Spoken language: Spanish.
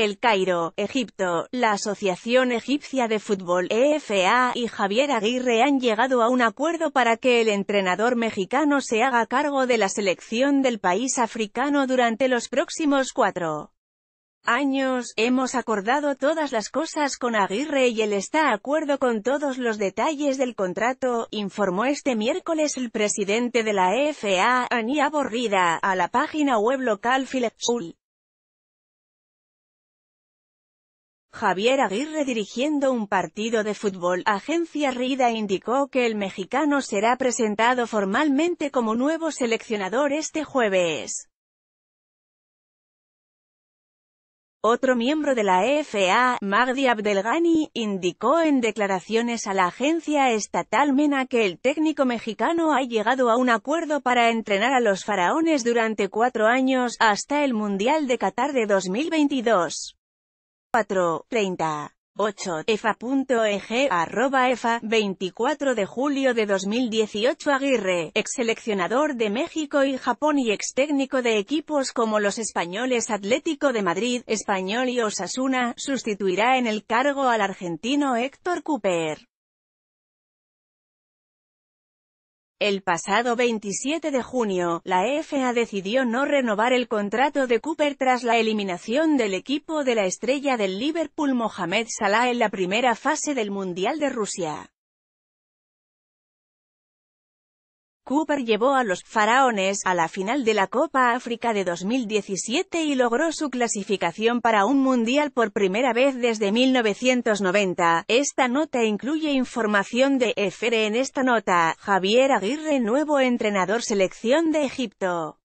El Cairo, Egipto, la Asociación Egipcia de Fútbol (EFA) y Javier Aguirre han llegado a un acuerdo para que el entrenador mexicano se haga cargo de la selección del país africano durante los próximos 4 años. Hemos acordado todas las cosas con Aguirre y él está de acuerdo con todos los detalles del contrato, informó este miércoles el presidente de la EFA, Hany Abo Rida, a la página web local Philips. Javier Aguirre dirigiendo un partido de fútbol. Agencia Rida indicó que el mexicano será presentado formalmente como nuevo seleccionador este jueves. Otro miembro de la EFA, Magdi Abdelgani, indicó en declaraciones a la agencia estatal MENA que el técnico mexicano ha llegado a un acuerdo para entrenar a los faraones durante 4 años, hasta el Mundial de Qatar de 2022. 4:38 EFA.eg/EFA, 24 de julio de 2018. Aguirre, ex seleccionador de México y Japón y ex técnico de equipos como los españoles Atlético de Madrid, Español y Osasuna, sustituirá en el cargo al argentino Héctor Cuper. El pasado 27 de junio, la EFA decidió no renovar el contrato de Cuper tras la eliminación del equipo de la estrella del Liverpool Mohamed Salah en la primera fase del Mundial de Rusia. Cuper llevó a los faraones a la final de la Copa África de 2017 y logró su clasificación para un mundial por primera vez desde 1990. Esta nota incluye información de EFA. En esta nota, Javier Aguirre, nuevo entrenador selección de Egipto.